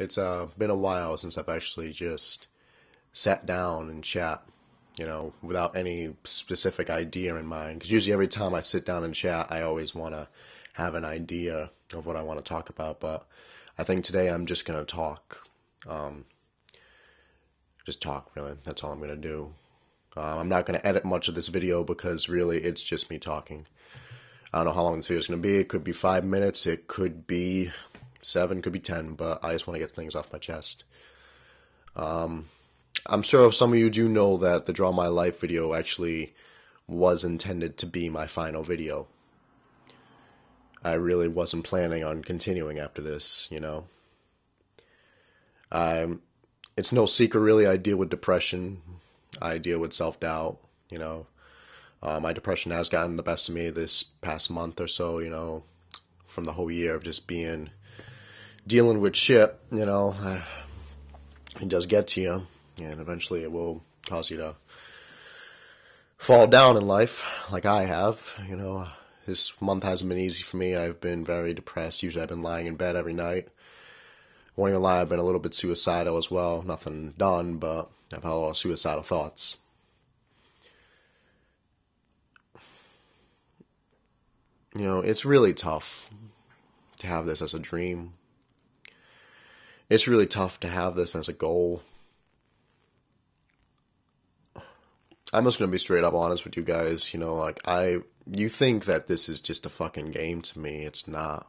It's been a while since I've actually just sat down and chat, you know, without any specific idea in mind. Because usually every time I sit down and chat, I always want to have an idea of what I want to talk about. But I think today I'm just going to talk. Just talk, really. That's all I'm going to do. I'm not going to edit much of this video because really it's just me talking. I don't know how long this video is going to be. It could be 5 minutes. It could be 7, could be 10, but I just want to get things off my chest. I'm sure some of you do know that the Draw My Life video actually was intended to be my final video. I really wasn't planning on continuing after this, you know. It's no secret, really. I deal with depression. I deal with self-doubt, you know. My depression has gotten the best of me this past month or so, you know, from the whole year of just dealing with shit, you know. It does get to you, and eventually it will cause you to fall down in life, like I have, you know. This month hasn't been easy for me. I've been very depressed. Usually I've been lying in bed every night. I won't even lie, I've been a little bit suicidal as well. Nothing done, but I've had a lot of suicidal thoughts. You know, it's really tough to have this as a dream. It's really tough to have this as a goal. I'm just going to be straight up honest with you guys. You know, like, you think that this is just a fucking game to me. It's not.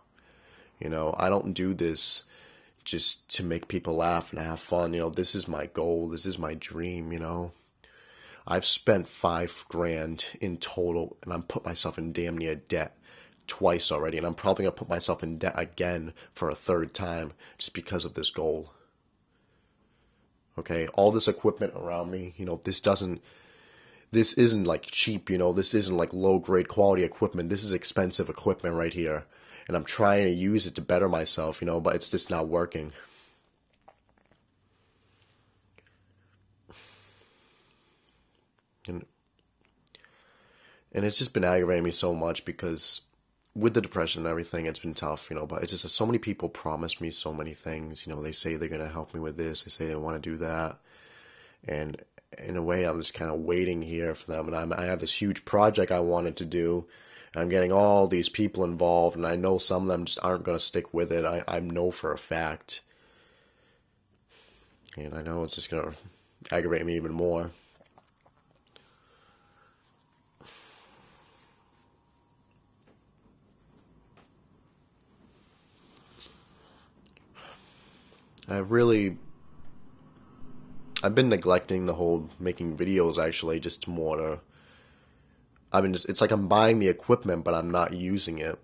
You know, I don't do this just to make people laugh and have fun. You know, this is my goal. This is my dream, you know. I've spent $5,000 in total, and I'm put myself in damn near debt twice already, and I'm probably going to put myself in debt again for a third time just because of this goal. Okay, all this equipment around me, you know, this isn't like cheap, you know, this isn't like low-grade quality equipment. This is expensive equipment right here, and I'm trying to use it to better myself, you know, but it's just not working. And it's just been aggravating me so much because with the depression and everything, it's been tough, you know, but it's just that so many people promise me so many things, you know, they say they're going to help me with this, they say they want to do that, and in a way, I'm just kind of waiting here for them, and I have this huge project I wanted to do, and I'm getting all these people involved, and I know some of them just aren't going to stick with it, I know for a fact, and I know it's just going to aggravate me even more. I've been neglecting the whole making videos, actually, just more to, it's like I'm buying the equipment, but I'm not using it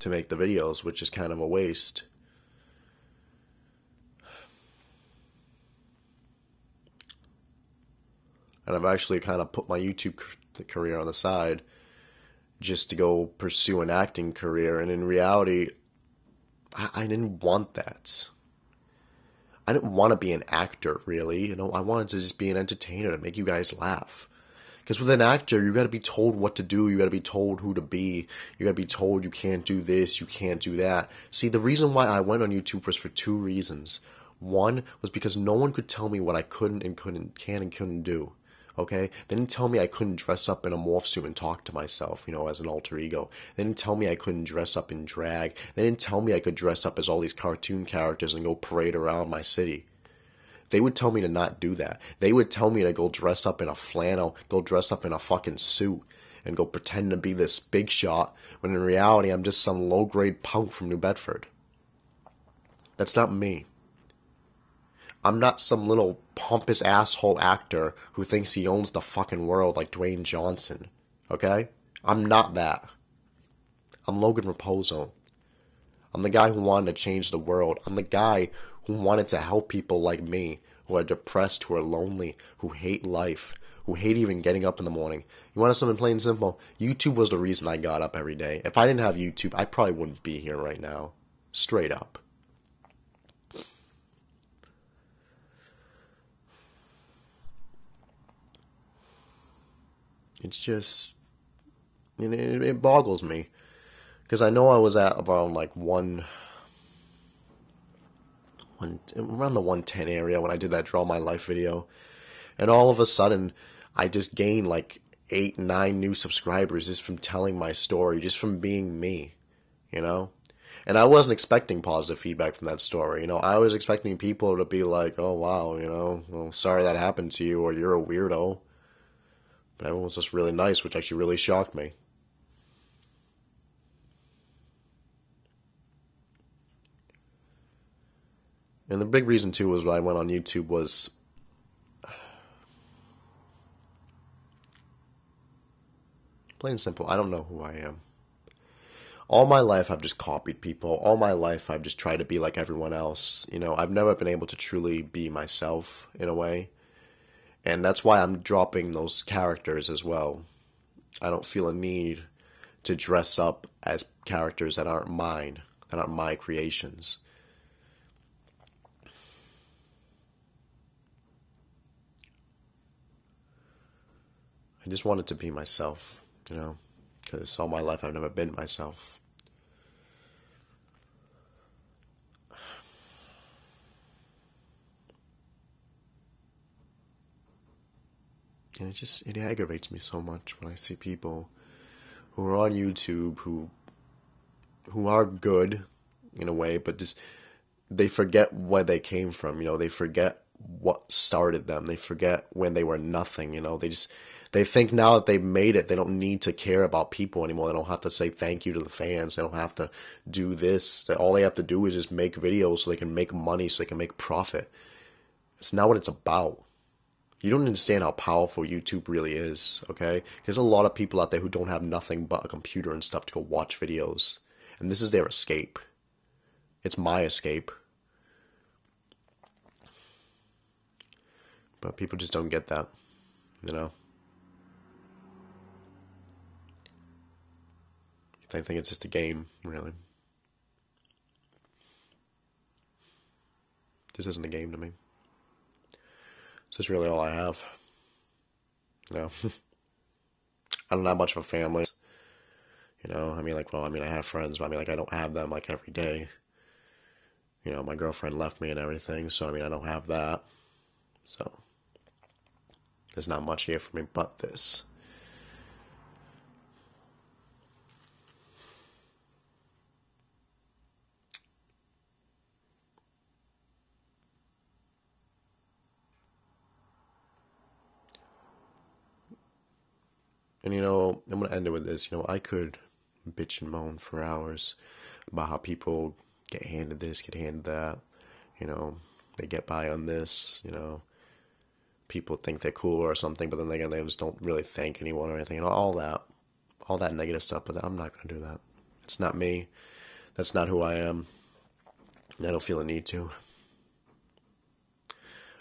to make the videos, which is kind of a waste. And I've actually kind of put my YouTube career on the side just to go pursue an acting career, and in reality, I didn't want that. I didn't want to be an actor, really. You know, I wanted to just be an entertainer and make you guys laugh. Because with an actor, you got to be told what to do. You got to be told who to be. You got to be told you can't do this, you can't do that. See, the reason why I went on YouTube was for two reasons. One was because no one could tell me what I can and couldn't do. Okay? They didn't tell me I couldn't dress up in a morph suit and talk to myself, you know, as an alter ego. They didn't tell me I couldn't dress up in drag. They didn't tell me I could dress up as all these cartoon characters and go parade around my city. They would tell me to not do that. They would tell me to go dress up in a flannel, go dress up in a fucking suit, and go pretend to be this big shot, when in reality I'm just some low-grade punk from New Bedford. That's not me. I'm not some little pompous asshole actor who thinks he owns the fucking world like Dwayne Johnson, okay? I'm not that. I'm Logan Raposo. I'm the guy who wanted to change the world. I'm the guy who wanted to help people like me, who are depressed, who are lonely, who hate life, who hate even getting up in the morning. You want something plain and simple? YouTube was the reason I got up every day. If I didn't have YouTube, I probably wouldn't be here right now. Straight up. It's just, you know, it boggles me, because I know I was at around like one, around the 110 area when I did that Draw My Life video. And all of a sudden, I just gained like 8, 9 new subscribers just from telling my story, just from being me, you know? And I wasn't expecting positive feedback from that story, you know? I was expecting people to be like, oh, wow, you know, well, sorry that happened to you, or you're a weirdo. But everyone was just really nice, which actually really shocked me. And the big reason, too, was why I went on YouTube was... plain and simple, I don't know who I am. All my life, I've just copied people. All my life, I've just tried to be like everyone else. You know, I've never been able to truly be myself, in a way. And that's why I'm dropping those characters as well. I don't feel a need to dress up as characters that aren't mine, that aren't my creations. I just wanted to be myself, you know, because all my life I've never been myself. And it aggravates me so much when I see people who are on YouTube who are good in a way, but just they forget where they came from, you know, they forget what started them. They forget when they were nothing, you know, they think now that they've made it, they don't need to care about people anymore. They don't have to say thank you to the fans. They don't have to do this. All they have to do is just make videos so they can make money, so they can make profit. It's not what it's about. You don't understand how powerful YouTube really is, okay? There's a lot of people out there who don't have nothing but a computer and stuff to go watch videos. And this is their escape. It's my escape. But people just don't get that, you know? I think it's just a game, really. This isn't a game to me. This is really all I have. You know? I don't have much of a family. You know, I mean, like, well, I mean, I have friends, but I mean, like, I don't have them, like, every day. You know, my girlfriend left me and everything, so, I mean, I don't have that. So, there's not much here for me but this. And, you know, I'm going to end it with this. You know, I could bitch and moan for hours about how people get handed this, get handed that. You know, they get by on this, you know. People think they're cool or something, but then again, they just don't really thank anyone or anything. You know, all that negative stuff. But I'm not going to do that. It's not me. That's not who I am. I don't feel a need to.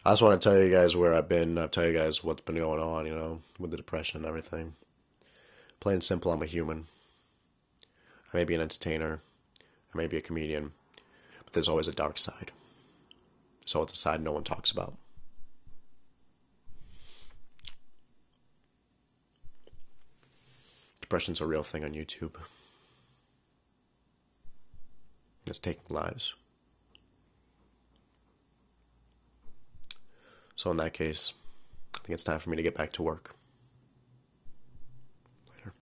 I just want to tell you guys where I've been. I'll tell you guys what's been going on, you know, with the depression and everything. Plain and simple, I'm a human. I may be an entertainer. I may be a comedian. But there's always a dark side. So it's a side no one talks about. Depression's a real thing on YouTube. It's taking lives. So in that case, I think it's time for me to get back to work.